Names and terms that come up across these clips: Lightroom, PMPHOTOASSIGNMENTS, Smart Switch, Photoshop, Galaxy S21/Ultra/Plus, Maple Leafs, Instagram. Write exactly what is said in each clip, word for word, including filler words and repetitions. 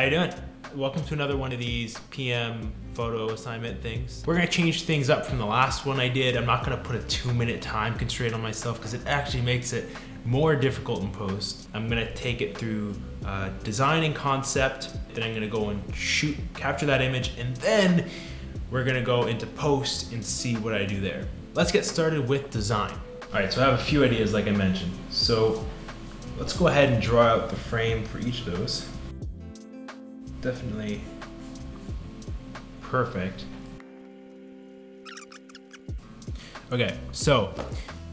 How you doing? Welcome to another one of these P M photo assignment things. We're gonna change things up from the last one I did. I'm not gonna put a two minute time constraint on myself because it actually makes it more difficult in post. I'm gonna take it through uh, design and concept, then I'm gonna go and shoot, capture that image, and then we're gonna go into post and see what I do there. Let's get started with design. All right, so I have a few ideas like I mentioned. So let's go ahead and draw out the frame for each of those. Definitely perfect. Okay, so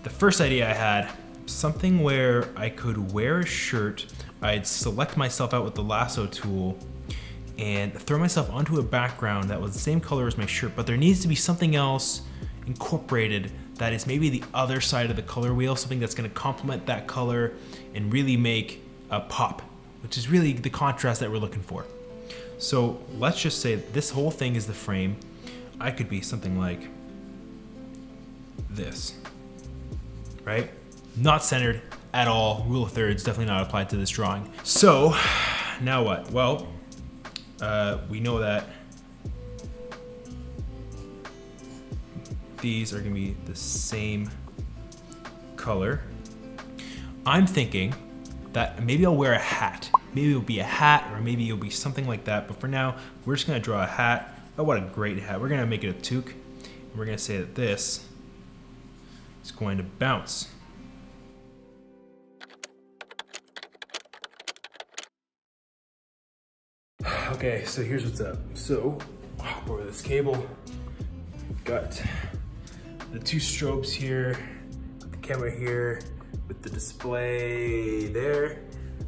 the first idea I had, something where I could wear a shirt, I'd select myself out with the lasso tool and throw myself onto a background that was the same color as my shirt, but there needs to be something else incorporated that is maybe the other side of the color wheel, something that's gonna complement that color and really make a pop, which is really the contrast that we're looking for. So let's just say this whole thing is the frame. I could be something like this, right? Not centered at all. Rule of thirds definitely not applied to this drawing. So now what? Well, uh, we know that these are gonna be the same color. I'm thinking that maybe I'll wear a hat. Maybe it'll be a hat, or maybe it'll be something like that. But for now, we're just gonna draw a hat. Oh, what a great hat. We're gonna make it a toque. And we're gonna say that this is going to bounce. Okay, so here's what's up. So, hop over this cable. Got the two strobes here, the camera here, with the display there.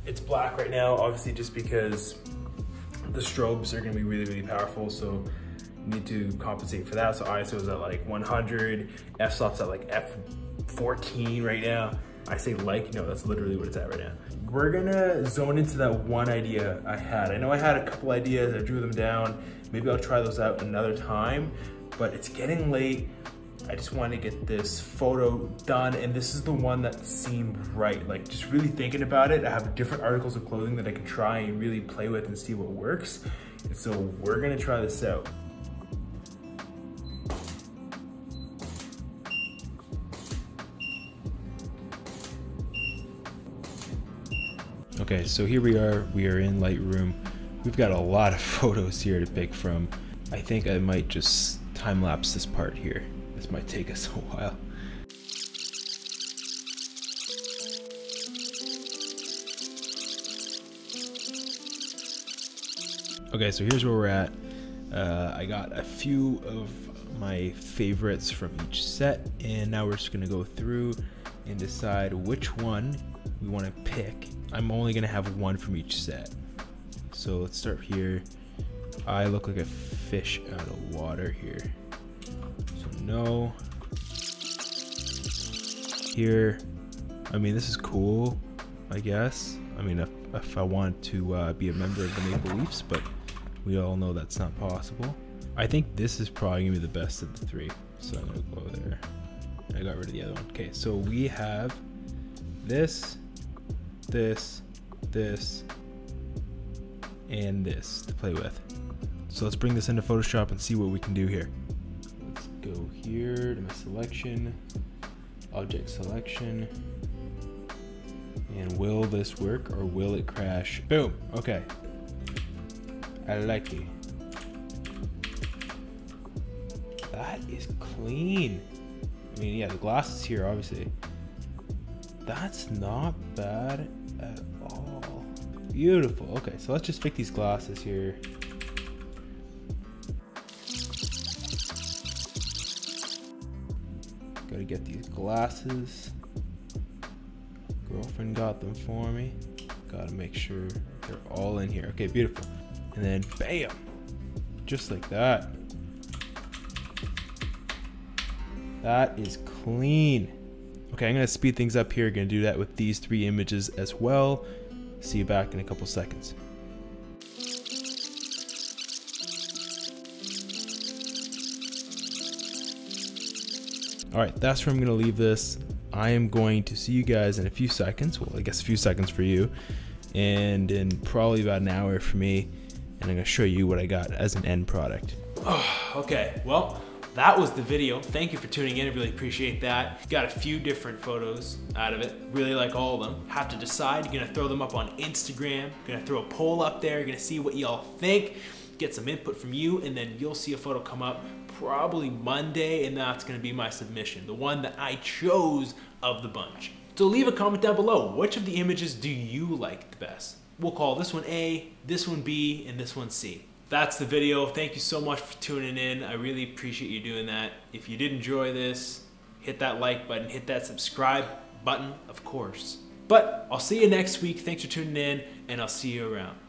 It's black right now, obviously, just because the strobes are gonna be really, really powerful, so you need to compensate for that. So I S O is at like one hundred, f-stop's at like f fourteen right now. I say like, no, that's literally what it's at right now. We're gonna zone into that one idea I had. I know I had a couple ideas, I drew them down. Maybe I'll try those out another time, but it's getting late. I just wanted to get this photo done, and this is the one that seemed right. Like, just really thinking about it, I have different articles of clothing that I can try and really play with and see what works. And so we're gonna try this out. Okay, so here we are, we are in Lightroom. We've got a lot of photos here to pick from. I think I might just time-lapse this part here. This might take us a while. Okay, so here's where we're at. Uh, I got a few of my favorites from each set, and now we're just gonna go through and decide which one we wanna pick. I'm only gonna have one from each set. So let's start here. I look like a fish out of water here. No. Here, I mean, this is cool, I guess. I mean, if, if I want to uh, be a member of the Maple Leafs, but we all know that's not possible. I think this is probably gonna be the best of the three, so I'm gonna go there. I got rid of the other one. Okay, so we have this, this, this, and this to play with. So let's bring this into Photoshop and see what we can do here. Go here to my selection, object selection, and will this work or will it crash? Boom, okay. I like it. That is clean. I mean, yeah, the glasses here, obviously. That's not bad at all. Beautiful, okay, so let's just pick these glasses here. Gotta get these glasses. Girlfriend got them for me. Gotta make sure they're all in here. Okay, beautiful. And then bam, just like that. That is clean. Okay, I'm gonna speed things up here. Gonna do that with these three images as well. See you back in a couple seconds. All right, that's where I'm gonna leave this. I am going to see you guys in a few seconds. Well, I guess a few seconds for you, and in probably about an hour for me. and I'm gonna show you what I got as an end product. Oh, okay, well, that was the video. Thank you for tuning in, I really appreciate that. Got a few different photos out of it. Really like all of them. Have to decide, you're gonna throw them up on Instagram, you're gonna throw a poll up there, you're gonna see what y'all think, get some input from you, and then you'll see a photo come up probably Monday, and that's gonna be my submission, the one that I chose of the bunch. So leave a comment down below, which of the images do you like the best? We'll call this one A, this one B, and this one C. That's the video. Thank you so much for tuning in. I really appreciate you doing that. If you did enjoy this, hit that like button, hit that subscribe button, of course. But I'll see you next week. Thanks for tuning in, and I'll see you around.